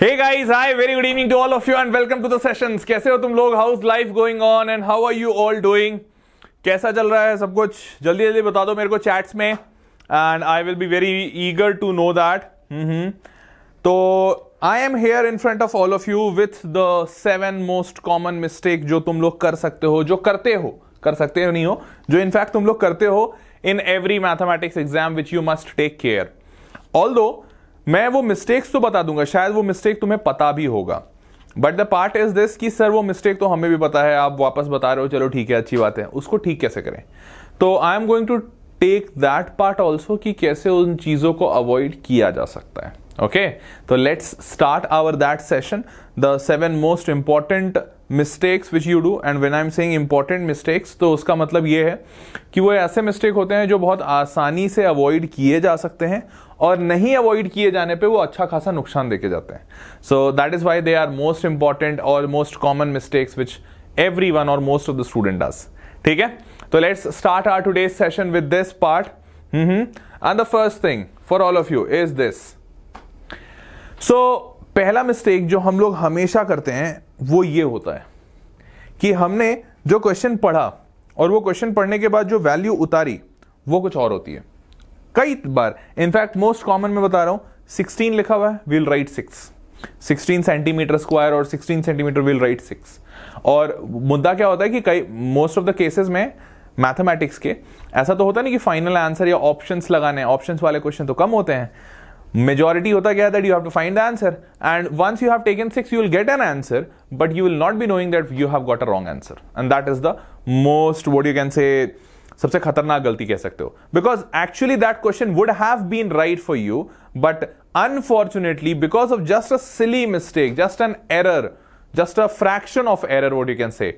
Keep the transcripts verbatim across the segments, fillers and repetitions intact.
Hey guys, hi, very good evening to all of you and welcome to the sessions. कैसे हो तुम लोग? How's life going on and how are you all doing? कैसा चल रहा है सब कुछ? जल्दी जल्दी बता दो मेरे को चैट्स में and I will be very eager to know that. हम्म तो I am here in front of all of you with the seven most common mistake जो तुम लोग कर सकते हो, जो करते हो, कर सकते हो नहीं हो, जो in fact तुम लोग करते हो in every mathematics exam which you must take care. Although मैं वो मिस्टेक्स तो बता दूंगा, शायद वो मिस्टेक तुम्हें पता भी होगा, but the part is this कि सर वो मिस्टेक तो हमें भी पता है, आप वापस बता रहे हो, चलो ठीक है, अच्छी बात है, उसको ठीक कैसे करें. तो I am going to take that part also कि कैसे उन चीज़ों को अवॉइड किया जा सकता है. Okay okay? तो let's start our that session, the seven most important mistakes which you do. And when I am saying important mistakes तो उसका मतलब ये है कि वो ऐसे मिस्टेक होते हैं जो बहुत आसानी से अवॉइड किए जा सकते हैं और नहीं अवॉइड किए जाने पे वो अच्छा खासा नुकसान देके जाते हैं. So that is why they are most important और most common mistakes which every one और most of the student does. ठीक है, तो let's start our today's session with this part. And the first thing for all of you is this. So पहला mistake जो हम लोग हमेशा करते हैं वो ये होता है कि हमने जो क्वेश्चन पढ़ा और वो क्वेश्चन पढ़ने के बाद जो वैल्यू उतारी वो कुछ और होती है. कई बार इनफैक्ट मोस्ट कॉमन में बता रहा हूं, सिक्सटीन लिखा हुआ है, we'll write six, sixteen centimetre square और sixteen centimetre we'll write six. और मुद्दा क्या होता है कि कई मोस्ट ऑफ द केसेस में मैथमेटिक्स के ऐसा तो होता नहीं कि फाइनल आंसर या ऑप्शंस लगाने, ऑप्शंस वाले क्वेश्चन तो कम होते हैं. Majority होता क्या है that you have to find the answer and once you have taken six you will get an answer but you will not be knowing that you have got a wrong answer and that is the most what you can say सबसे खतरनाक गलती कह सकते हो because actually that question would have been right for you but unfortunately because of just a silly mistake, just an error, just a fraction of error what you can say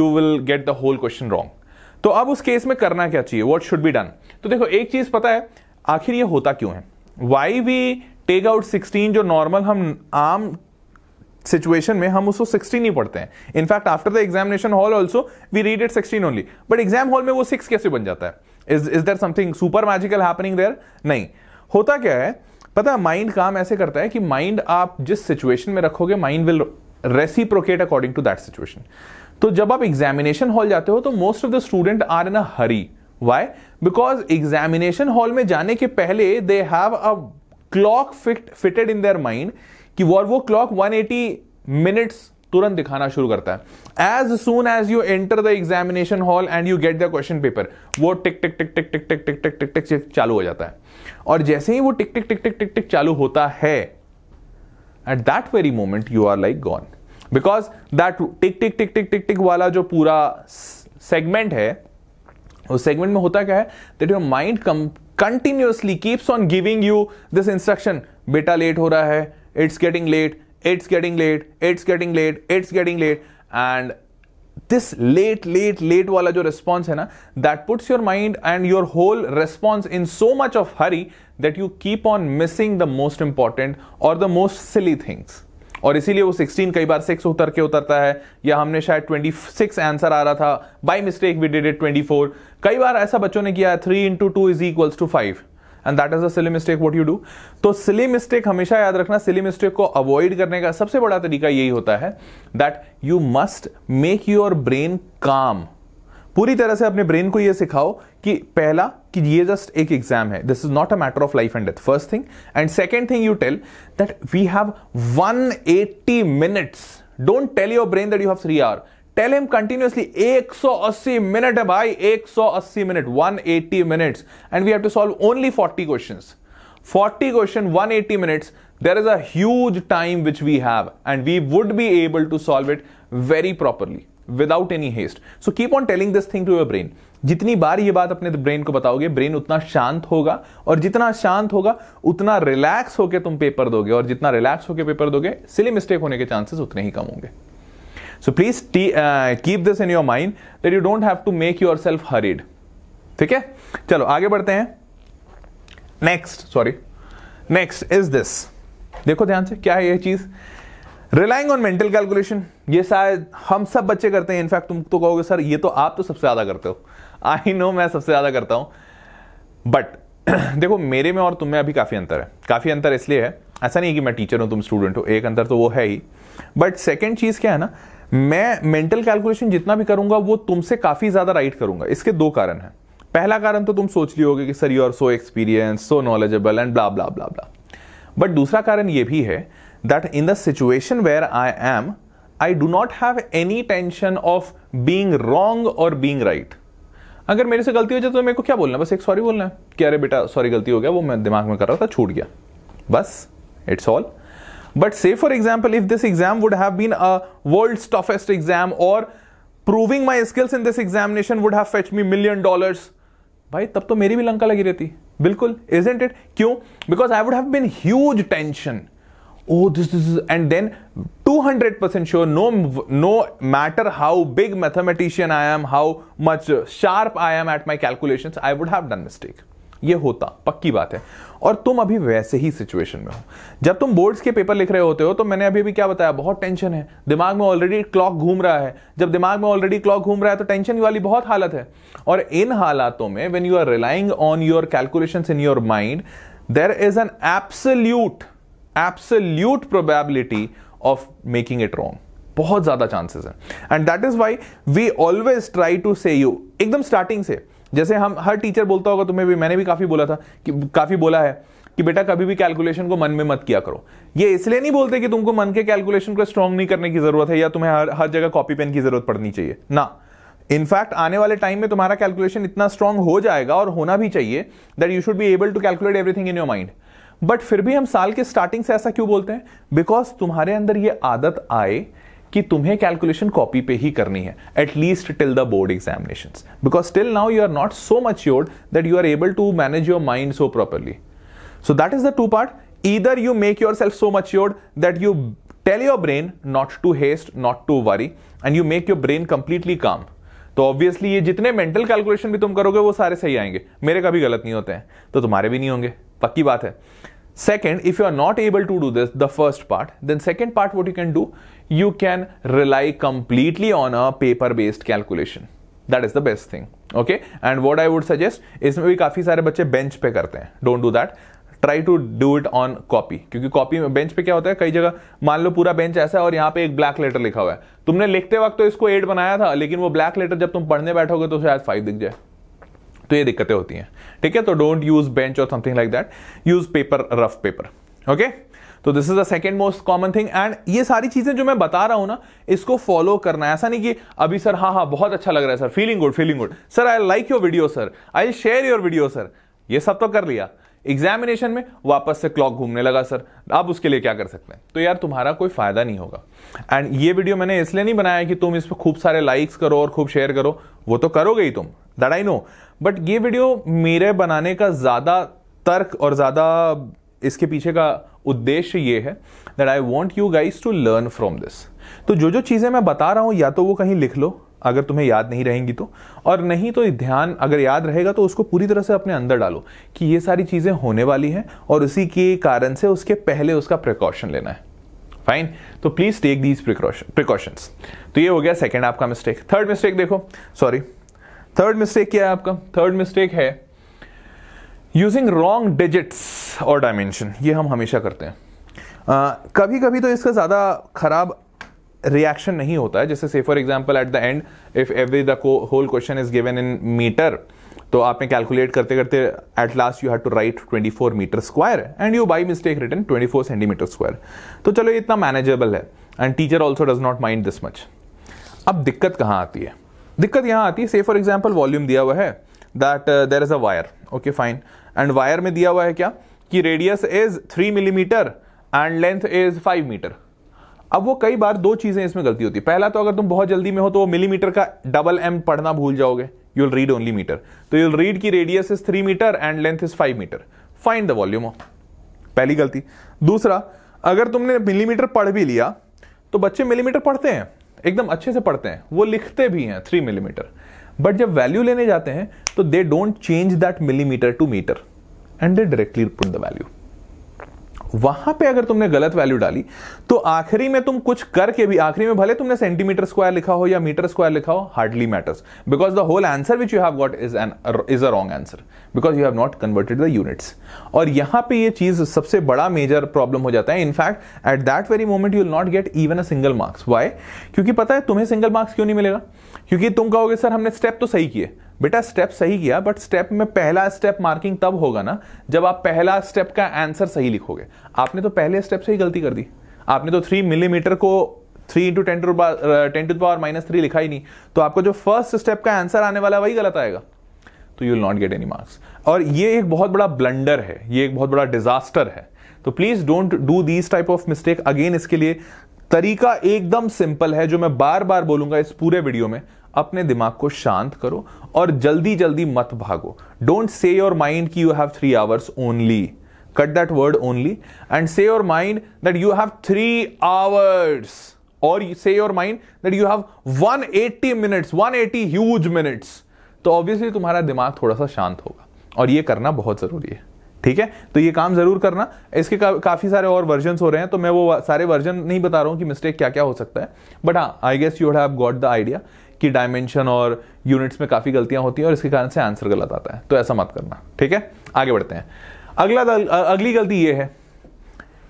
you will get the whole question wrong. तो अब उस case में करना क्या चाहिए, what should be done? तो देखो एक चीज पता है आखिर ये होता क्यों है, why we take out sixteen. जो नॉर्मल हम आम सिचुएशन में हम उसको सिक्सटीन ही पढ़ते हैं. In fact after the examination hall also we read it sixteen only, but exam hall में वो सिक्स कैसे बन जाता है? Is is there something super magical happening there? नहीं. होता क्या है पता है, माइंड काम ऐसे करता है कि माइंड आप जिस सिचुएशन में रखोगे mind will reciprocate according to that situation. तो जब आप एग्जामिनेशन हॉल जाते हो तो most of the student are in a hurry. Why? Because examination hall में जाने के पहले they have a clock fit fitted in their mind कि वो वो क्लॉक वन एटी मिनट्स तुरंत दिखाना शुरू करता है. As soon as you enter the examination hall and you get the question paper वो tick tick tick tick tick tick tick tick tick टिक चालू हो जाता है. और जैसे ही वो tick tick tick tick tick टिक चालू होता है at that very moment you are like gone because that tick tick tick tick tick tick वाला जो पूरा सेगमेंट है उस सेगमेंट में होता क्या है that your mind continuously keeps on giving you this instruction, बेटा लेट हो रहा है, it's getting late, it's getting late, it's getting late, it's getting late. And this late late late वाला जो रिस्पॉन्स है ना that puts your mind and your whole response in so much of hurry that you keep on missing the most important और the most silly things. और इसीलिए वो sixteen कई बार six उतर के उतरता है या हमने शायद ट्वेंटी सिक्स आंसर आ रहा था, by mistake we did it twenty four. कई बार ऐसा बच्चों ने किया, three into two is equals to five and that is a silly mistake what you do. तो सिली मिस्टेक हमेशा याद रखना, सिली मिस्टेक को अवॉइड करने का सबसे बड़ा तरीका यही होता है that you must make your brain काम. पूरी तरह से अपने ब्रेन को यह सिखाओ कि पहला कि ये जस्ट एक एग्जाम है, this is not a matter of life and death first thing. And second thing you tell that we have one eighty minutes. Don't tell your brain that you have three hour, tell him continuously one eighty minute है भाई, one eighty minute, one eighty minutes and we have to solve only forty questions. Forty question one eighty minutes, there is a huge time which we have and we would be able to solve it very properly without any haste. So keep on telling this thing to your brain. जितनी बार ये बात अपने brain को बताओगे brain उतना शांत होगा और जितना शांत होगा उतना रिलैक्स होकर तुम पेपर दोगे और जितना रिलैक्स होकर पेपर दोगे सिली मिस्टेक होने के चांसेस उतने ही कम होंगे. So please keep this in your mind that you don't have to make yourself hurried. ठीक है, चलो आगे बढ़ते हैं. Next sorry next is this. देखो ध्यान से क्या है यह चीज, रिलाइंग ऑन मेंटल कैलकुलेशन. ये शायद हम सब बच्चे करते हैं. इनफैक्ट तुम तो कहोगे सर ये तो आप तो सबसे ज्यादा करते हो. आई नो मैं सबसे ज्यादा करता हूं बट देखो मेरे में और तुम में अभी काफी अंतर है. काफी अंतर इसलिए है ऐसा नहीं है कि मैं टीचर हूं तुम स्टूडेंट हो, एक अंदर तो वो है ही। बट सेकंड चीज क्या है ना, मैं मेंटल कैलकुलेशन जितना भी करूंगा वो तुमसे काफी ज्यादा राइट करूंगा। इसके दो कारण हैं। पहला कारण तो तुम सोच लिए होगे कि sir you are so experience, so knowledgeable and blah blah blah blah. But दूसरा कारण ये भी है that in the situation where I am, I do not have any tension of being wrong और बीइंग राइट। अगर मेरे से गलती हो जाए तो मेरे को क्या बोलना है, बस एक सॉरी बोलना है कि अरे बेटा सॉरी गलती हो गया, वो मैं दिमाग में कर रहा था छूट गया, बस it's all. But say for example if this exam would have been a world's toughest exam और proving my skills in this examination would have fetch me million dollars, भाई तब तो मेरी भी लंका लगी रहती, बिल्कुल, इजंट इट? क्यों? Because I would have been huge tension, oh this this is, and then two hundred percent sure no no matter how big mathematician I am, how much sharp I am at my calculations, I would have done mistake. ये होता, पक्की बात है। और तुम अभी वैसे ही situation में हो। जब तुम बोर्ड्स के पेपर लिख रहे होते हो तो मैंने अभी भी क्या बताया, बहुत टेंशन है, दिमाग में ऑलरेडी क्लॉक घूम रहा है। जब दिमाग में ऑलरेडी क्लॉक घूम रहा है तो टेंशन वाली बहुत हालत है। और इन हालातों में when you are relying on your calculations in your mind, there is an absolute absolute probability of making it wrong. बहुत ज़्यादा chances हैं, and that is why we always try to say you एकदम starting से, जैसे हम हर teacher बोलता होगा, तुम्हें भी, मैंने भी काफी बोला था कि काफी बोला है कि बेटा कभी भी calculation को मन में मत किया करो। ये इसलिए नहीं बोलते कि तुमको मन के calculation को strong नहीं करने की जरूरत है या तुम्हें हर हर जगह copy pen की जरूरत पड़नी चाहिए ना। इनफैक्ट आने वाले टाइम में तुम्हारा कैलकुलेशन इतना स्ट्रांग हो जाएगा और होना भी चाहिए that you should be able to calculate everything in your mind. But फिर भी हम साल के स्टार्टिंग से ऐसा क्यों बोलते हैं? बिकॉज तुम्हारे अंदर ये आदत आए कि तुम्हें कैलकुलेशन कॉपी पे ही करनी है, at least till the board examinations, because till now you are not so much sure that you are able to manage your mind so properly. So that is the two part, either you make yourself so much sure that you tell your brain not to haste, not to worry, and you make your brain completely काम। तो obviously ये जितने mental calculation भी तुम करोगे वो सारे सही आएंगे, मेरे कभी गलत नहीं होते हैं तो तुम्हारे भी नहीं होंगे, पक्की बात है। Second, if you are not able to do this the first part, then second part what you can do, you can rely completely on a paper based calculation, that is the best thing, okay. And what I would suggest, इसमें भी काफी सारे बच्चे bench पे करते हैं, don't do that, try to do it on copy, क्योंकि copy में बेंच पे क्या होता है, कई जगह मान लो पूरा बेंच ऐसा है और यहाँ पे एक ब्लैक लेटर लिखा हुआ है, तुमने लिखते वक्त तो इसको एट बनाया था लेकिन वो ब्लैक लेटर जब तुम पढ़ने बैठोगे तो शायद फाइव दिख जाए, तो ये दिक्कतें होती हैं, ठीक है। तो डोंट यूज बेंच और something like that, use paper, rough paper, okay. तो this is the second most common thing, and ये सारी चीजें जो मैं बता रहा हूं ना, इसको फॉलो करना है। ऐसा नहीं कि अभी सर हाँ हाँ बहुत अच्छा लग रहा है sir, feeling good feeling good sir, I like your video sir, I share your video sir, ये सब तो कर लिया, एग्जामिनेशन में वापस से क्लॉक घूमने लगा सर, आप उसके लिए क्या कर सकते हैं? तो यार तुम्हारा कोई फायदा नहीं होगा। एंड ये वीडियो मैंने इसलिए नहीं बनाया कि तुम इस पर खूब सारे लाइक्स करो और खूब शेयर करो, वो तो करोगे ही तुम, दैट आई नो, बट ये वीडियो मेरे बनाने का ज़्यादा तर्क और ज़्यादा इसके पीछे का उद्देश्य ये है that I want you guys to learn from this. तो जो जो चीज़ें मैं बता रहा हूँ या तो वो कहीं लिख लो अगर तुम्हें याद नहीं रहेंगी तो, और नहीं तो ध्यान, अगर याद रहेगा तो उसको पूरी तरह से अपने अंदर डालो कि ये सारी चीज़ें होने वाली हैं और उसी के कारण से उसके पहले उसका प्रिकॉशन लेना है, फाइन। तो प्लीज़ टेक दीज प्रिकॉशंस। तो ये हो गया सेकेंड आपका मिस्टेक। थर्ड मिस्टेक देखो, सॉरी थर्ड मिस्टेक क्या है आपका? थर्ड मिस्टेक है यूजिंग रॉन्ग डिजिट्स और डायमेंशन। ये हम हमेशा करते हैं, आ, कभी कभी तो इसका ज़्यादा खराब रिएक्शन नहीं होता है, जैसे से for example at the end if every the whole question is given in metre, तो आपने कैलकुलेट करते करते at last you have to write twenty four metre square and you by mistake written twenty four centimetre square. तो चलो इतना manageable है and teacher also does not mind this much. अब दिक्कत कहाँ आती है? दिक्कत यहाँ आती है, से फॉर एग्जाम्पल वॉल्यूम दिया हुआ है that there is a wire, okay fine, and wire में दिया हुआ है क्या कि radius is three millimetre and length is five metre. अब वो कई बार दो चीजें इसमें गलती होती है। पहला तो अगर तुम बहुत जल्दी में हो तो वो मिलीमीटर का डबल एम पढ़ना भूल जाओगे, you will read only metre, तो यू विल रीड की radius is three metre and length is five metre, find the volume, पहली गलती। दूसरा, अगर तुमने मिलीमीटर पढ़ भी लिया तो बच्चे मिलीमीटर पढ़ते हैं, एकदम अच्छे से पढ़ते हैं, वो लिखते भी हैं थ्री मिलीमीटर, बट जब वैल्यू लेने जाते हैं तो they don't change that millimetre to metre and they directly put the value, वहां पे अगर तुमने गलत वैल्यू डाली तो आखिरी में तुम कुछ करके भी, आखिरी में भले तुमने सेंटीमीटर स्क्वायर लिखा हो या मीटर स्क्वायर लिखा हो, hardly matters, because the whole answer which you have got is an is a wrong answer because you have not converted the units. और यहां पे ये चीज सबसे बड़ा मेजर प्रॉब्लम हो जाता है। In fact at that very moment you will not get even a single marks. Why? क्योंकि पता है तुम्हें सिंगल मार्क्स क्यों नहीं मिलेगा? क्योंकि तुम कहोगे सर हमने स्टेप तो सही किए। बेटा स्टेप सही किया, बट स्टेप में पहला स्टेप मार्किंग तब होगा ना जब आप पहला स्टेप का आंसर सही लिखोगे। आपने तो पहले स्टेप से ही गलती कर दी, आपने तो थ्री मिलीमीटर को three into ten to ten to power minus three लिखा ही नहीं, तो आपको जो फर्स्ट स्टेप का आंसर आने वाला वही गलत आएगा, तो you will not get any marks. और ये एक बहुत बड़ा ब्लंडर है, ये एक बहुत बड़ा डिजास्टर है। तो please don't do these type of mistake again. इसके लिए तरीका एकदम सिंपल है जो मैं बार बार बोलूंगा इस पूरे वीडियो में, अपने दिमाग को शांत करो और जल्दी जल्दी मत भागो। डोंट से योर माइंड कि you have three hours only, cut that word only, and say your mind that you have three hours, और say your mind that you have one eighty minutes, one eighty huge minutes. तो obviously तुम्हारा दिमाग थोड़ा सा शांत होगा और ये करना बहुत जरूरी है। ठीक है, तो ये काम जरूर करना। इसके का, काफी सारे और वर्जन्स हो रहे हैं, तो मैं वो सारे वर्जन नहीं बता रहा हूं कि मिस्टेक क्या क्या हो सकता है, बट हाँ I guess you have got the idea कि डायमेंशन और यूनिट्स में काफी गलतियां होती हैं और इसके कारण से आंसर गलत आता है, तो ऐसा मत करना। ठीक है, आगे बढ़ते हैं। अगला अगली गलती ये है,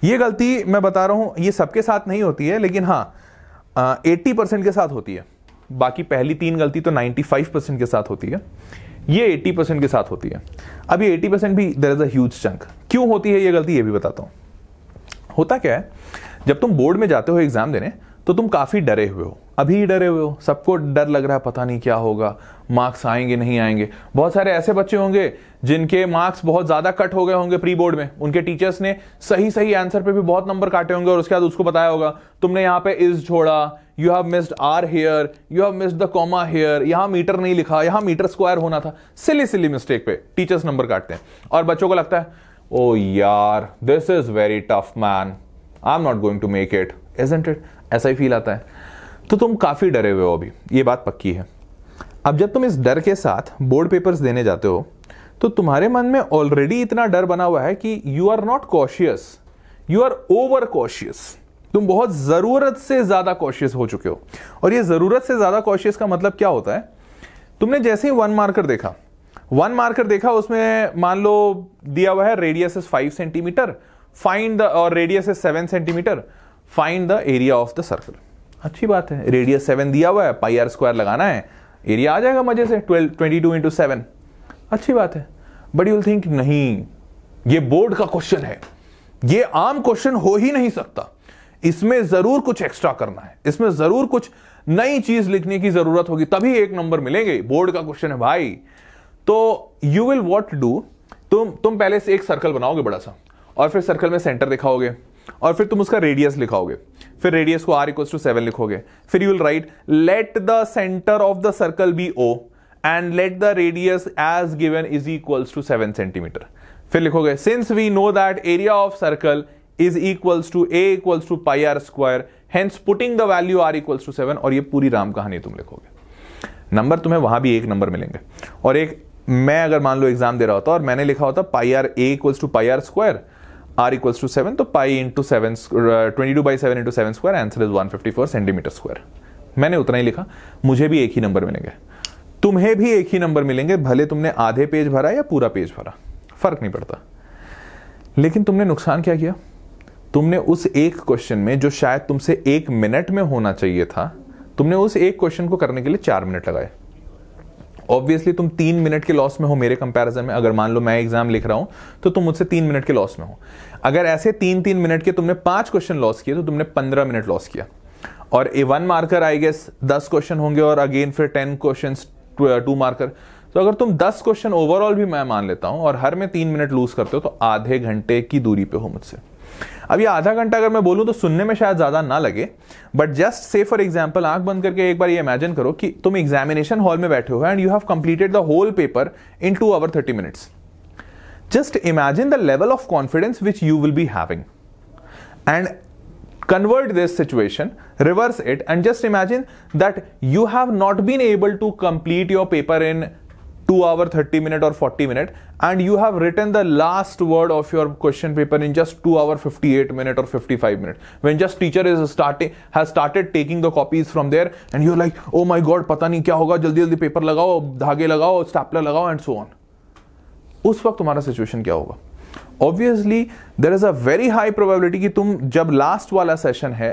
ये गलती मैं बता रहा हूं ये सबके साथ नहीं होती है, लेकिन हाँ एट्टी परसेंट के साथ होती है। बाकी पहली तीन गलती तो नाइन्टी फाइव परसेंट के साथ होती है, ये एट्टी परसेंट के साथ होती है। अब ये एट्टी परसेंट भी there is a huge chunk. क्यों होती है ये गलती ये भी बताता हूं। होता क्या है, जब तुम बोर्ड में जाते हो एग्जाम देने तो तुम काफी डरे हुए हो, अभी डरे हुए हो, सबको डर लग रहा है, पता नहीं क्या होगा, मार्क्स आएंगे नहीं आएंगे। बहुत सारे ऐसे बच्चे होंगे जिनके मार्क्स बहुत ज्यादा कट हो गए होंगे प्री बोर्ड में, उनके टीचर्स ने सही सही आंसर पे भी बहुत नंबर काटे होंगे और उसके बाद उसको बताया होगा तुमने यहाँ पे इज छोड़ा, you have missed R here, you have missed the comma here, यहाँ मीटर नहीं लिखा, यहाँ मीटर स्क्वायर होना था। सिली सिली मिस्टेक पे टीचर्स नंबर काटते हैं और बच्चों को लगता है ओ यार this is very tough man, I am not going to make it, isn't it, ऐसा ही फील आता है। तो तुम काफी डरे हुए हो अभी, ये बात पक्की है। अब जब तुम इस डर के साथ बोर्ड पेपर्स देने जाते हो तो तुम्हारे मन में ऑलरेडी इतना डर बना हुआ है कि you are not cautious, you are over cautious. तुम बहुत जरूरत से ज्यादा कॉशियस हो चुके हो। और ये जरूरत से ज्यादा कॉशियस का मतलब क्या होता है, तुमने जैसे ही वन मार्कर देखा, वन मार्कर देखा उसमें मान लो दिया हुआ है radius is five centimetre find the, और radius is seven centimetre find the area of the circle. अच्छी बात है, रेडियस सेवन दिया हुआ है, पाई आर स्क्वायर लगाना है, एरिया आ जाएगा मजे से twelve twenty two into seven, अच्छी बात है। बट यू विल थिंक नहीं ये बोर्ड का क्वेश्चन है, ये आम क्वेश्चन हो ही नहीं सकता, इसमें जरूर कुछ एक्स्ट्रा करना है, इसमें जरूर कुछ नई चीज लिखने की जरूरत होगी तभी एक नंबर मिलेंगे, बोर्ड का क्वेश्चन है भाई। तो यू विल व्हाट डू, तुम तुम पहले से एक सर्कल बनाओगे बड़ा सा और फिर सर्कल में सेंटर दिखाओगे और फिर तुम उसका रेडियस लिखाओगे, फिर रेडियस को आर इक्वल्स टू सेवन लिखोगे, फिर you will write let the centre of the circle B O and let the radius as given is equals to seven centimetre. फिर लिखोगे since we know that area of circle is equals to A equals to pi are square hence putting the value R equals to seven, और ये पूरी राम कहानी तुम लिखोगे। Number तुम्हें वहां भी एक नंबर मिलेंगे। और एक मैं अगर मान लो एग्जाम दे रहा होता और मैंने लिखा होता pi R A equals to pi are square r equals to seven, तो pi into seven twenty two by seven into seven square answer is one fifty four centimetre square. मैंने उतना ही लिखा, मुझे भी एक ही नंबर मिलेंगे, तुम्हें भी एक ही नंबर मिलेंगे, भले तुमने आधे पेज भरा या पूरा पेज भरा, फर्क नहीं पड़ता। लेकिन तुमने नुकसान क्या किया, तुमने उस एक क्वेश्चन में जो शायद तुमसे एक मिनट में होना चाहिए था, तुमने उस एक क्वेश्चन को करने के लिए चार मिनट लगाए। ऑब्वियसली तुम तीन मिनट के लॉस में हो मेरे कंपैरिजन में। अगर मान लो मैं एग्जाम लिख रहा हूं तो तुम मुझसे तीन मिनट के लॉस में हो। अगर ऐसे तीन तीन मिनट के तुमने पांच क्वेश्चन लॉस किए तो तुमने पंद्रह मिनट लॉस किया। और a one marker I guess दस क्वेश्चन होंगे और अगेन फिर टेन क्वेश्चन टू मार्कर, तो अगर तुम दस क्वेश्चन ओवरऑल भी मैं मान लेता हूं और हर में तीन मिनट लूज करते हो तो आधे घंटे की दूरी पे हो मुझसे। अब ये आधा घंटा अगर मैं बोलूं तो सुनने में शायद ज्यादा ना लगे, but just say for example आंख बंद करके एक बार ये इमेजिन करो कि तुम एग्जामिनेशन हॉल में बैठे हो and you have completed the whole paper in two hour thirty minutes. Just imagine the level of confidence which you will be having and convert this situation, reverse it and just imagine that you have not been able to complete your paper in two hour, thirty minute or forty minute, and you have written the last word of your question paper in just two hour, fifty-eight minute or fifty-five minute. When just teacher is starting, has started taking the copies from there, and you're like, oh my God, पता नहीं क्या होगा, जल्दी जल्दी paper लगाओ, धागे लगाओ, stapler लगाओ and so on. उस वक्त तुम्हारा situation क्या होगा? Obviously there is a very high probability कि तुम जब last वाला session है,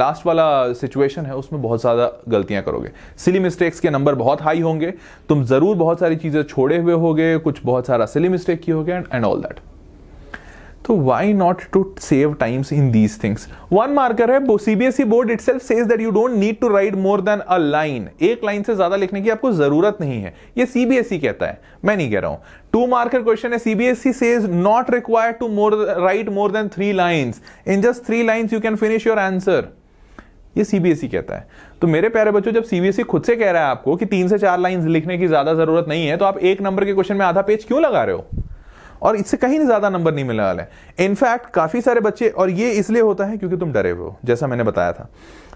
last वाला situation है, उसमें बहुत ज़्यादा गलतियाँ करोगे. Silly mistakes के number बहुत high होंगे. तुम ज़रूर बहुत सारी चीज़ें छोड़े हुए होगे, कुछ बहुत सारा silly mistake की होगे and and all that. तो why not to save times in these things? One marker है, C B S E board itself says that you don't need to write more than a line. एक line से ज़्यादा लिखने की आपको ज़रूरत नहीं है. ये C B S E कहता है, मैं नहीं कह रहा हूँ. Two marker question है, C B S E says not required to more, write more than three lines. In just three lines you can finish your answer. ये C B S E कहता है. तो मेरे प्यारे बच्चों, जब C B S E खुद से कह रहा है आपको कि तीन से चार लाइंस लिखने की ज़्यादा ज़रूरत नहीं है, तो आप एक नंबर के क्वेश्चन में आधा पेज क्यों लगा रहे हो? और इससे कहीं नहीं ज़्यादा नंबर नहीं मिलने वाला है. इनफैक्ट काफ़ी सारे बच्चे, और ये इसलिए होता है क्योंकि तुम डरे हुए हो, जैसा मैंने बताया था.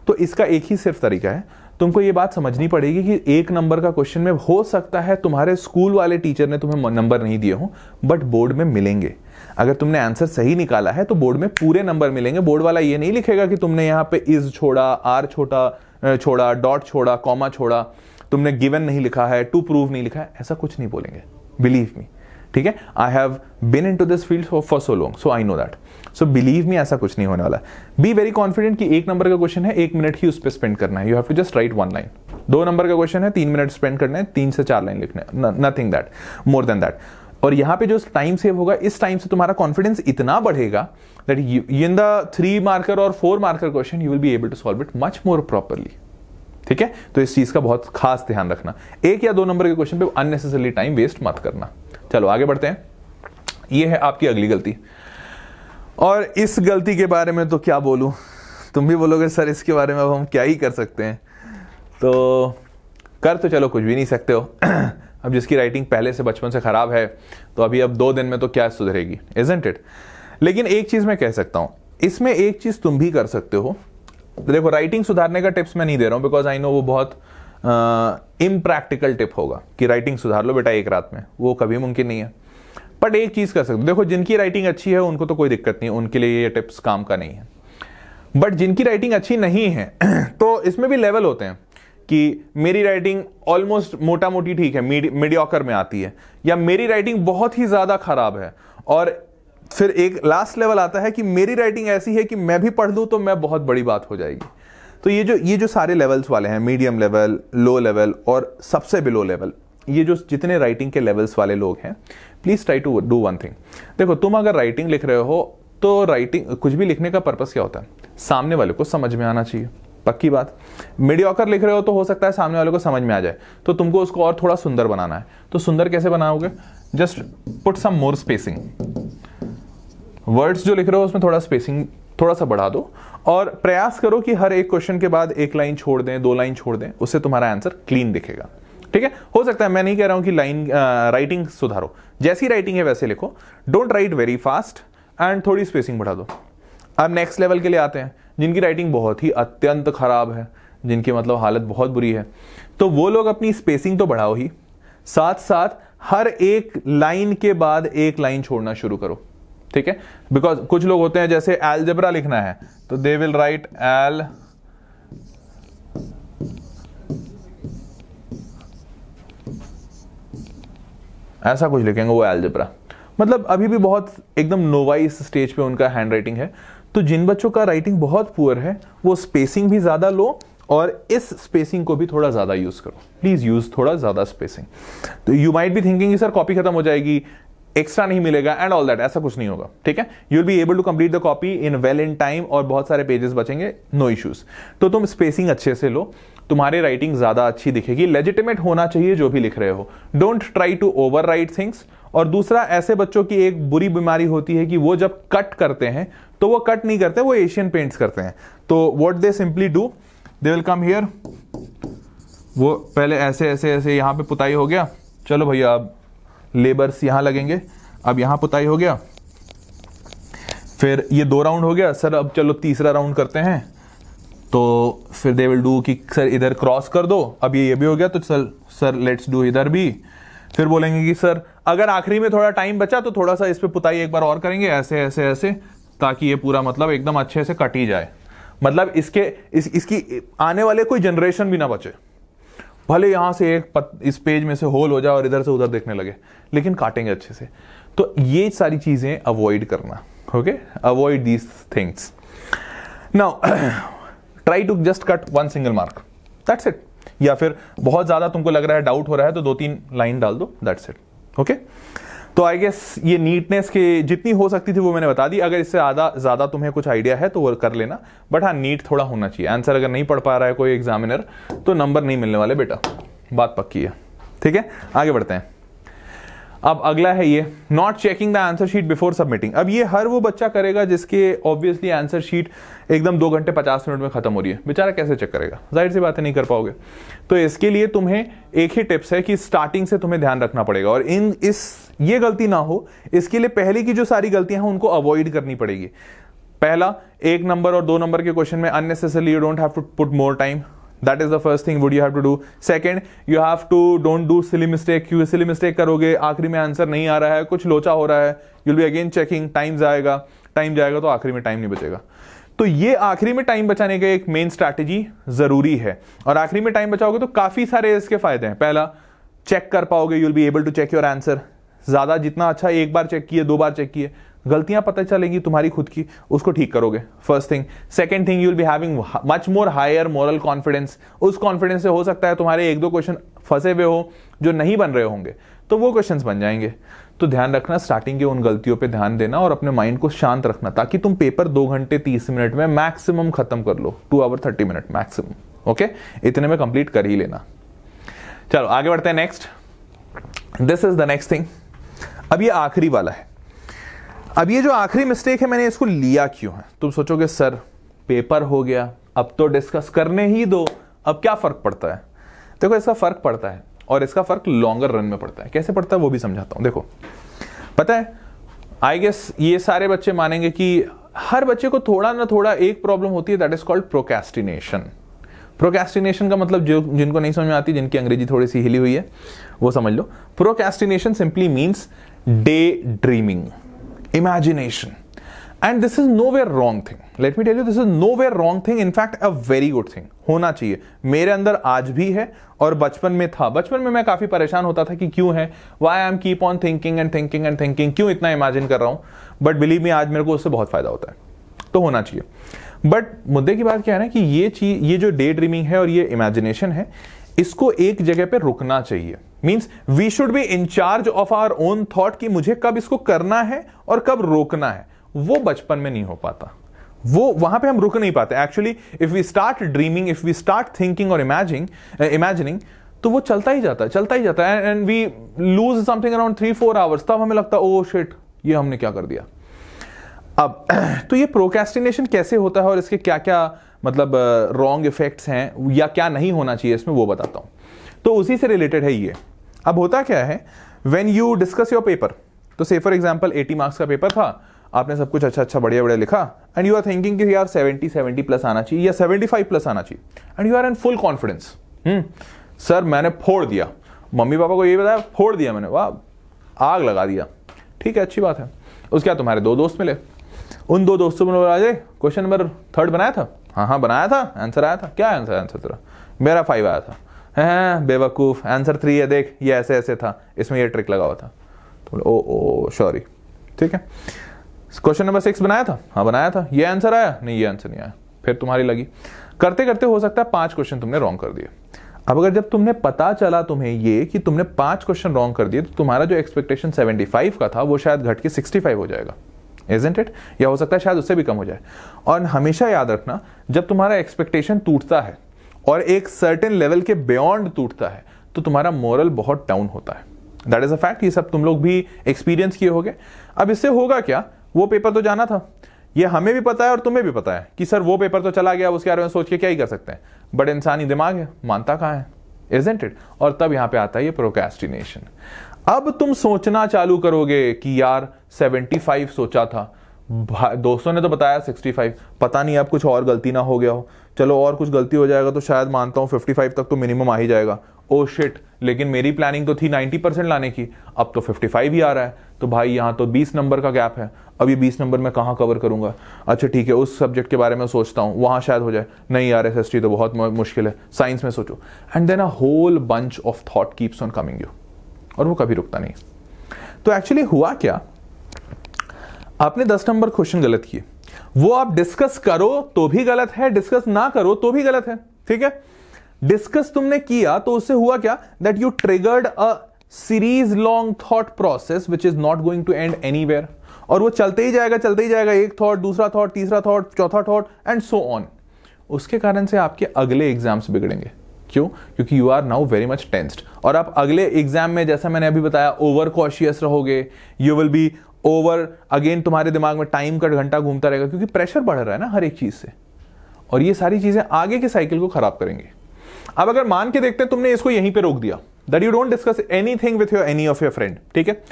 तो इसका एक ही सिर्फ तरीका है, तुमको ये बात समझनी पड़ेगी कि एक नंबर का क्वेश्चन में हो सकता है तुम्हारे स्कूल वाले टीचर ने तुम्हें नंबर नहीं दिए हों, बट बोर्ड में मिलेंगे. अगर तुमने आंसर सही निकाला है तो बोर्ड में पूरे नंबर मिलेंगे. बोर्ड वाला ये नहीं लिखेगा कि तुमने यहाँ पे इज छोड़ा, आर छोटा छोड़ा, डॉट छोड़ा, कॉमा छोड़ा, तुमने गिवन नहीं लिखा है, टू प्रूव नहीं लिखा है, ऐसा कुछ नहीं बोलेंगे. बिलीव मी, ठीक है. I have been into this field for so long, so I know that. So believe me, ऐसा कुछ नहीं होने वाला. बी वेरी कॉन्फिडेंट कि एक नंबर का क्वेश्चन है, एक मिनट ही उस पर स्पेंड करना है. You have to just write one line. दो नंबर का क्वेश्चन है, तीन मिनट स्पेंड करना है, तीन से चार लाइन लिखना है, nothing that more than that. और यहाँ पे जो टाइम सेव होगा, इस टाइम से तुम्हारा कॉन्फिडेंस इतना बढ़ेगा that in the three marker और four marker question you will be able to solve it much more properly. ठीक है, तो इस चीज का बहुत खास ध्यान रखना. एक या दो नंबर के क्वेश्चन पे अननेसेसरी टाइम वेस्ट मत करना. चलो आगे बढ़ते हैं. ये है आपकी अगली गलती, और इस गलती के बारे में तो क्या बोलूं, तुम भी बोलोगे सर इसके बारे में अब हम क्या ही कर सकते हैं. तो कर तो चलो कुछ भी नहीं सकते हो. अब जिसकी राइटिंग पहले से बचपन से खराब है, तो अभी अब दो दिन में तो क्या सुधरेगी, इजंट इट. लेकिन एक चीज मैं कह सकता हूँ, इसमें एक चीज तुम भी कर सकते हो. देखो, राइटिंग सुधारने का टिप्स मैं नहीं दे रहा हूँ, बिकॉज आई नो वो बहुत इम्प्रैक्टिकल टिप होगा कि राइटिंग सुधार लो बेटा एक रात में, वो कभी मुमकिन नहीं है. बट एक चीज़ कर सकते हो. देखो, जिनकी राइटिंग अच्छी है उनको तो कोई दिक्कत नहीं, उनके लिए ये टिप्स काम का नहीं है. बट जिनकी राइटिंग अच्छी नहीं है, तो इसमें भी लेवल होते हैं कि मेरी राइटिंग ऑलमोस्ट मोटा मोटी ठीक है, मीडियोकर में आती है, या मेरी राइटिंग बहुत ही ज़्यादा खराब है, और फिर एक लास्ट लेवल आता है कि मेरी राइटिंग ऐसी है कि मैं भी पढ़ लूँ तो मैं बहुत बड़ी बात हो जाएगी. तो ये जो ये जो सारे लेवल्स वाले हैं, मीडियम लेवल, लो लेवल और सबसे बिलो लेवल, ये जो जितने राइटिंग के लेवल्स वाले लोग हैं, please try to do one thing. देखो, तुम अगर राइटिंग लिख रहे हो तो राइटिंग, कुछ भी लिखने का पर्पस क्या होता है, सामने वाले को समझ में आना चाहिए, पक्की बात. मीडियोकर लिख रहे हो तो हो सकता है सामने वाले को समझ में आ जाए, तो तुमको उसको और थोड़ा सुंदर बनाना है. तो सुंदर कैसे बनाओगे? Just put some more spacing. Words जो लिख रहे हो उसमें थोड़ा स्पेसिंग थोड़ा सा बढ़ा दो, और प्रयास करो कि हर एक क्वेश्चन के बाद एक लाइन छोड़ दें, दो लाइन छोड़ दें, उससे तुम्हारा आंसर क्लीन दिखेगा. ठीक है, हो सकता है, मैं नहीं कह रहा हूं कि लाइन राइटिंग सुधारो, जैसी राइटिंग है वैसे लिखो. Don't write very fast and थोड़ी स्पेसिंग बढ़ा दो. अब नेक्स्ट लेवल के लिए आते हैं, जिनकी राइटिंग बहुत ही अत्यंत खराब है, जिनकी मतलब हालत बहुत बुरी है, तो वो लोग अपनी स्पेसिंग तो बढ़ाओ ही, साथ साथ हर एक लाइन के बाद एक लाइन छोड़ना शुरू करो. ठीक है, बिकॉज कुछ लोग होते हैं, जैसे एलजेब्रा लिखना है तो दे विल राइट एल ऐसा कुछ लिखेंगे, वो एलजेब्रा. मतलब अभी भी बहुत एकदम नोवाइस स्टेज पे उनका हैंड राइटिंग है. तो जिन बच्चों का राइटिंग बहुत पुअर है, वो स्पेसिंग भी ज्यादा लो, और इस स्पेसिंग को भी थोड़ा ज़्यादा यूज करो. प्लीज यूज थोड़ा ज़्यादा स्पेसिंग. तो you might be thinking sir copy खत्म हो जाएगी, एक्स्ट्रा नहीं मिलेगा एंड ऑल दैट. ऐसा कुछ नहीं होगा. ठीक है, you will be able to complete the copy in well in time, और बहुत सारे पेजेस बचेंगे, नो इश्यूज. तो तुम स्पेसिंग अच्छे से लो, तुम्हारी राइटिंग ज्यादा अच्छी दिखेगी. लेजिटिमेट होना चाहिए जो भी लिख रहे हो. Don't try to over right things. और दूसरा, ऐसे बच्चों की एक बुरी बीमारी होती है कि वो जब कट करते हैं तो वो कट नहीं करते, वो एशियन पेंट्स करते हैं. तो what they simply do, they will come here, वो पहले ऐसे ऐसे ऐसे यहाँ पे पुताई हो गया, चलो भैया अब लेबर्स यहां लगेंगे, अब यहां पुताई हो गया, फिर ये दो राउंड हो गया सर, अब चलो तीसरा राउंड करते हैं. तो फिर दे विल डू कि सर इधर क्रॉस कर दो, अब ये ये भी हो गया तो सर सर लेट्स डू इधर भी, फिर बोलेंगे कि सर अगर आखिरी में थोड़ा टाइम बचा तो थोड़ा सा इस पर पुताई एक बार और करेंगे, ऐसे ऐसे ऐसे, ताकि ये पूरा मतलब एकदम अच्छे से कट ही जाए, मतलब इसके इस, इसकी आने वाले कोई जनरेशन भी ना बचे, भले यहाँ से एक पत, इस पेज में से होल हो जाए और इधर से उधर देखने लगे, लेकिन काटेंगे अच्छे से। तो ये सारी चीज़ें अवॉइड करना, okay, avoid these things. Now try to just cut one single mark, that's it. या फिर बहुत ज़्यादा तुमको लग रहा है, डाउट हो रहा है, तो दो तीन लाइन डाल दो, दैट्स इट, ओके। तो आई गेस ये नीटनेस के जितनी हो सकती थी वो मैंने बता दी। अगर इससे आधा ज़्यादा तुम्हें कुछ आइडिया है तो वो कर लेना, बट हाँ नीट थोड़ा होना चाहिए। आंसर अगर नहीं पढ़ पा रहा है कोई एग्जामिनर तो नंबर नहीं मिलने वाले बेटा, बात पक्की है, ठीक है। आगे बढ़ते हैं। अब अगला है ये not checking the answer sheet before submitting. अब ये हर वो बच्चा करेगा जिसके ऑब्वियसली आंसर शीट एकदम दो घंटे पचास मिनट में खत्म हो रही है, बेचारा कैसे चेक करेगा, जाहिर सी बातें नहीं कर पाओगे। तो इसके लिए तुम्हें एक ही टिप्स है कि स्टार्टिंग से तुम्हें ध्यान रखना पड़ेगा, और इन इस ये गलती ना हो इसके लिए पहले की जो सारी गलतियां हैं उनको अवॉइड करनी पड़ेगी। पहला, एक नंबर और दो नंबर के क्वेश्चन में unnecessarily you don't have to put more time, that is the first thing would you have to do। Second, you have to don't do silly mistake, क्यों silly mistake करोगे, आखिरी में answer नहीं आ रहा है, कुछ लोचा हो रहा है, you'll be again checking, time जाएगा, टाइम जाएगा तो आखिरी में टाइम नहीं बचेगा। तो ये आखिरी में टाइम बचाने का एक मेन स्ट्रैटेजी जरूरी है, और आखिरी में टाइम बचाओगे तो काफ़ी सारे इसके फायदे हैं। पहला, चेक कर पाओगे, you'll be able to check your answer, ज़्यादा जितना अच्छा एक बार चेक किए, दो बार चेक किए, गलतियां पता चलेंगी तुम्हारी खुद की, उसको ठीक करोगे, first thing. Second thing, you will be having much more higher moral confidence. उस कॉन्फिडेंस से हो सकता है तुम्हारे एक दो क्वेश्चन फंसे हुए हो जो नहीं बन रहे होंगे, तो वो क्वेश्चंस बन जाएंगे। तो ध्यान रखना, स्टार्टिंग के उन गलतियों पे ध्यान देना और अपने माइंड को शांत रखना, ताकि तुम पेपर दो घंटे तीस मिनट में मैक्सिमम खत्म कर लो, two hour thirty minute maximum, okay, इतने में कंप्लीट कर ही लेना। चलो आगे बढ़ते हैं। Next, this is the next thing. अब ये आखिरी वाला है। अब ये जो आखिरी मिस्टेक है, मैंने इसको लिया क्यों है? तुम सोचोगे सर पेपर हो गया, अब तो डिस्कस करने ही दो, अब क्या फर्क पड़ता है। देखो, इसका फर्क पड़ता है, और इसका फर्क लॉन्गर रन में पड़ता है। कैसे पड़ता है वो भी समझाता हूँ। देखो, पता है, आई गेस ये सारे बच्चे मानेंगे कि हर बच्चे को थोड़ा ना थोड़ा एक प्रॉब्लम होती है, that is called procrastination. Procrastination का मतलब जो जिनको नहीं समझ में आती, जिनकी अंग्रेजी थोड़ी सी हिली हुई है, वो समझ लो। Procrastination simply means day dreaming, imagination, and this is nowhere wrong thing, let me tell you, this is nowhere wrong thing, in fact a very good thing। होना चाहिए, मेरे अंदर आज भी है और बचपन में था। बचपन में मैं काफी परेशान होता था कि क्यों है, why I am keep on thinking and thinking and thinking, क्यों इतना imagine कर रहा हूं, but believe me आज मेरे को उससे बहुत फायदा होता है। तो होना चाहिए, but मुद्दे की बात क्या है ना कि ये चीज, ये जो डे ड्रीमिंग है और ये imagination है, इसको एक जगह पे रुकना चाहिए। Means we should be in charge of our own thought, कि मुझे कब इसको करना है और कब रोकना है। वो बचपन में नहीं हो पाता, वो वहां पे हम रुक नहीं पाते। Actually if we start dreaming, if we start thinking और इमेजिंग इमेजिनिंग तो वो चलता ही जाता है, चलता ही जाता है, and we lose something around three four hours. तब हमें लगता है ओ शिट, ये हमने क्या कर दिया। अब तो ये प्रोक्रेस्टिनेशन कैसे होता है और इसके क्या क्या मतलब रॉन्ग uh, इफेक्ट्स हैं या क्या नहीं होना चाहिए इसमें, वो बताता हूँ। तो उसी से रिलेटेड है ये। अब होता क्या है, when you discuss your paper, तो से फॉर एग्जांपल अस्सी मार्क्स का पेपर था, आपने सब कुछ अच्छा अच्छा बढ़िया बढ़िया लिखा, एंड यू आर थिंकिंग कि यार सेवेंटी सेवेंटी प्लस आना चाहिए या सेवेंटी फाइव प्लस आना चाहिए, and you are in full confidence. हम्म सर मैंने फोड़ दिया, मम्मी पापा को ये बताया, फोड़ दिया मैंने, वाह आग लगा दिया, ठीक है, अच्छी बात है। उसके बाद तुम्हारे दो दोस्त मिले, उन दो दोस्तों में राजे क्वेश्चन नंबर थर्ड बनाया था, हाँ हाँ बनाया था, आंसर आया था, क्या आंसर आंसर तेरा, मेरा फाइव आया था, हैं बेवकूफ आंसर थ्री है, देख ये ऐसे ऐसे था, इसमें ये ट्रिक लगा हुआ था। तो बोले ओ ओ सॉरी, ठीक है। क्वेश्चन नंबर सिक्स बनाया था, हाँ बनाया था, ये आंसर आया, नहीं ये आंसर नहीं आया, फिर तुम्हारी लगी। करते करते हो सकता है पांच क्वेश्चन तुमने रॉन्ग कर दिए। अब अगर जब तुमने पता चला तुम्हें ये कि तुमने पांच क्वेश्चन रॉन्ग कर दिए, तो तुम्हारा जो एक्सपेक्टेशन सेवेंटी फाइव का था वो शायद घट के सिक्सटी फाइव हो जाएगा, Isn't it? या हो सकता है शायद उससे भी कम हो जाए। और हमेशा याद रखना, जब तुम्हारा एक्सपेक्टेशन टूटता है और एक सर्टेन लेवल के बियॉन्ड टूटता है, तो तुम्हारा मोरल बहुत डाउन होता है, दैट इज अ फैक्ट। ये सब तुम लोग भी एक्सपीरियंस किए होगे। अब इससे होगा क्या, वो पेपर तो जाना था, ये हमें भी पता है और तुम्हें भी पता है कि सर वो पेपर तो चला गया, उसके बारे में सोच के क्या ही कर सकते हैं, बट इंसानी दिमाग है, मानता कहाँ है, isn't it? और तब यहाँ पे आता है ये प्रोक्रेस्टिनेशन। अब तुम सोचना चालू करोगे कि यार सेवेंटी फाइव सोचा था, दोस्तों ने तो बताया सिक्सटी फाइव, पता नहीं अब कुछ और गलती ना हो गया हो, चलो और कुछ गलती हो जाएगा तो शायद मानता हूँ फिफ्टी फाइव तक तो मिनिमम आ ही जाएगा, ओ शिट, लेकिन मेरी प्लानिंग तो थी नब्बे परसेंट लाने की, अब तो पचपन ही आ रहा है, तो भाई यहाँ तो बीस नंबर का गैप है। अब ये बीस नंबर मैं कहाँ कवर करूँगा? अच्छा ठीक है, उस सब्जेक्ट के बारे में सोचता हूँ, वहाँ शायद हो जाए। नहीं यार, एस एस टी तो बहुत मुश्किल है, साइंस में सोचो। And then a whole bunch of thought keeps on coming you, और वो कभी रुकता नहीं। तो एक्चुअली हुआ क्या, आपने दस नंबर क्वेश्चन गलत किए, वो आप डिस्कस करो तो भी गलत है, डिस्कस ना करो तो भी गलत है। ठीक है, डिस्कस तुमने किया तो उससे हुआ क्या, that you triggered a series long thought process which is not going to end anywhere, और वो चलते ही जाएगा चलते ही जाएगा, एक थॉट, दूसरा थॉट, तीसरा थॉट, चौथा थॉट एंड सो ऑन। उसके कारण से आपके अगले एग्जाम्स बिगड़ेंगे। क्यों? क्योंकि you are now very much tensed, और आप अगले एग्जाम में, जैसा मैंने अभी बताया, ओवर कॉशियस रहोगे, you will be over again, तुम्हारे दिमाग में टाइम का घंटा घूमता रहेगा, क्योंकि प्रेशर बढ़ रहा है ना हर एक चीज से, और ये सारी चीजें आगे के साइकिल को खराब करेंगे। अब अगर मान के देखते हैं तुमने इसको यहीं पे रोक दिया, that you don't discuss anything with your any of your friend, ठीक है,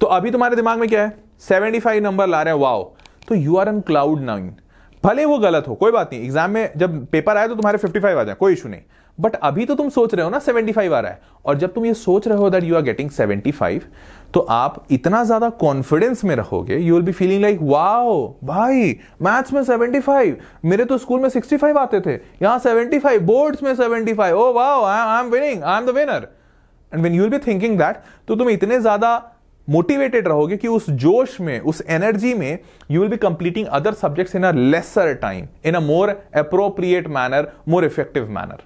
तो अभी तुम्हारे दिमाग में क्या है, पचहत्तर नंबर ला रहे हैं, वाओ, तो you are on cloud nine. भले वो गलत हो, कोई बात नहीं, एग्जाम में जब पेपर आए तो तुम्हारे पचपन आ जाए, कोई इशू नहीं, बट अभी तो तुम सोच रहे हो ना पचहत्तर आ रहा है, और जब तुम ये सोच रहे हो दैट यू आर गेटिंग पचहत्तर, तो आप इतना ज्यादा कॉन्फिडेंस में रहोगे, you will be feeling like wow भाई, मैथ्स में पचहत्तर, मेरे तो स्कूल में पैंसठ आते थे, यहाँ पचहत्तर, बोर्ड्स में पचहत्तर, oh wow, I am winning, I am the winner. And when you will be thinking that, तो तुम इतने ज्यादा मोटिवेटेड रहोगे कि उस जोश में, उस एनर्जी में, you will be completing other subjects in a lesser time, in a more appropriate manner, more effective manner.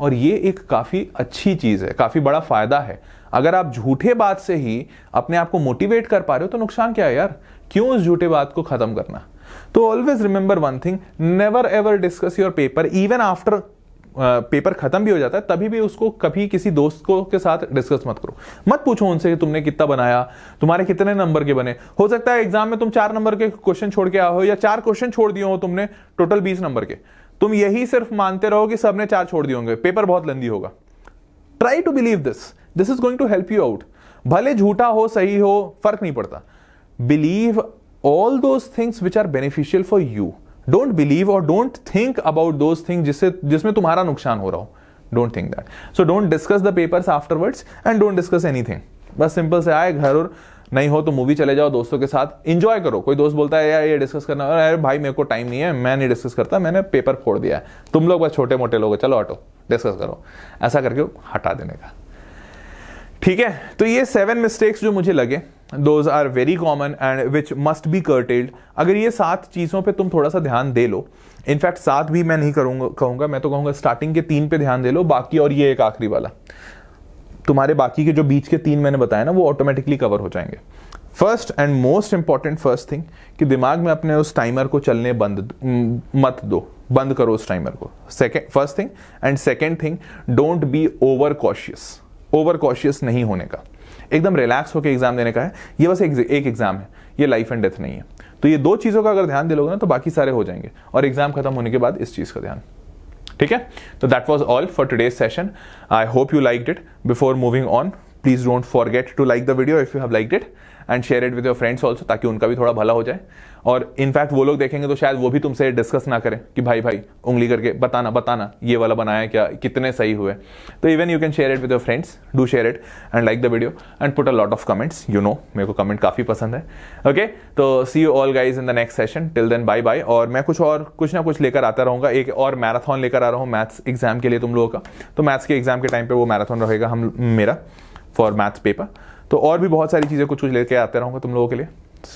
और ये एक काफी अच्छी चीज है, काफी बड़ा फायदा है। अगर आप झूठे बात से ही अपने आप को मोटिवेट कर पा रहे हो तो नुकसान क्या है यार, क्यों उस झूठे बात को खत्म करना। तो always remember one thing, never ever discuss your paper even after paper खत्म भी हो जाता है, तभी भी उसको कभी किसी दोस्त को के साथ डिस्कस मत करो। मत पूछो उनसे कि तुमने कितना बनाया, तुम्हारे कितने नंबर के बने। हो सकता है एग्जाम में तुम चार नंबर के क्वेश्चन छोड़ के आओ, या चार क्वेश्चन छोड़ दिए हो तुमने टोटल बीस नंबर के, तुम यही सिर्फ मानते रहो कि सबने चार छोड़ दिए होंगे, पेपर बहुत लंबी होगा। Try to believe this, this is going to help you out. भले झूठा हो सही हो, फर्क नहीं पड़ता। Believe all those things which are beneficial for you, don't believe और don't think about those things जिससे जिसमें तुम्हारा नुकसान हो रहा हो, don't think that. So don't discuss the papers afterwards and don't discuss anything. बस सिंपल से आए घर, और नहीं हो तो मूवी चले जाओ दोस्तों के साथ, एंजॉय करो। कोई दोस्त बोलता है यार ये डिस्कस करना, अरे भाई मेरे को टाइम नहीं है, मैं नहीं डिस्कस करता, मैंने पेपर फोड़ दिया है, तुम लोग बस छोटे मोटे लोग, चलो हटो डिस्कस करो, ऐसा करके हटा देने का। ठीक है, तो ये सेवन मिस्टेक्स जो मुझे लगे, those are very common and which must be curtailed. अगर ये सात चीज़ों पे तुम थोड़ा सा ध्यान दे लो, इनफैक्ट सात भी मैं नहीं करूँगा कहूँगा मैं तो कहूँगा स्टार्टिंग के तीन पे ध्यान दे लो, बाकी और ये एक आखिरी वाला, तुम्हारे बाकी के जो बीच के तीन मैंने बताया ना, वो ऑटोमेटिकली कवर हो जाएंगे। First and most important first thing कि दिमाग में अपने उस टाइमर को चलने बंद मत दो, बंद करो उस टाइमर को। Second first thing and second thing, don't be over cautious. Over cautious नहीं होने का, एकदम रिलैक्स होकर एग्जाम देने का है। ये बस एक, एक एग्जाम है, ये लाइफ एंड डेथ नहीं है। तो ये दो चीज़ों का अगर ध्यान दे लोगे ना तो बाकी सारे हो जाएंगे, और एग्जाम खत्म होने के बाद इस चीज़ का ध्यान। ठीक है, तो that was all for today's session. I hope you liked it. Before moving on, please don't forget to like the video if you have liked it, and share it with your friends also, ताकि उनका भी थोड़ा भला हो जाए। और in fact वो लोग देखेंगे तो शायद वो भी तुमसे डिस्कस ना करें कि भाई भाई उंगली करके बताना बताना ये वाला बनाया क्या, कितने सही हुए। तो even you can share it with your friends, do share it and like the video and put a lot of comments. You know मेरे को कमेंट काफ़ी पसंद है। ओके, तो see you all guys in the next session. Till then bye bye. और मैं कुछ और कुछ ना कुछ लेकर आता रहूँगा, एक और मैराथन लेकर आ रहा हूँ मैथ्स एग्जाम के लिए तुम लोगों का। तो मैथ्स के एग्जाम के टाइम पर वो मैराथन रहेगा हम मेरा फॉर मैथ्स पेपर। तो और भी बहुत सारी चीज़ें कुछ कुछ लेके आते रहूँगा तुम लोगों के लिए,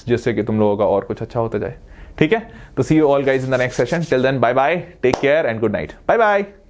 जिससे कि तुम लोगों का और कुछ अच्छा होता जाए। ठीक है, तो see you all guys in the next session. Till then bye bye, take care and good night. Bye bye.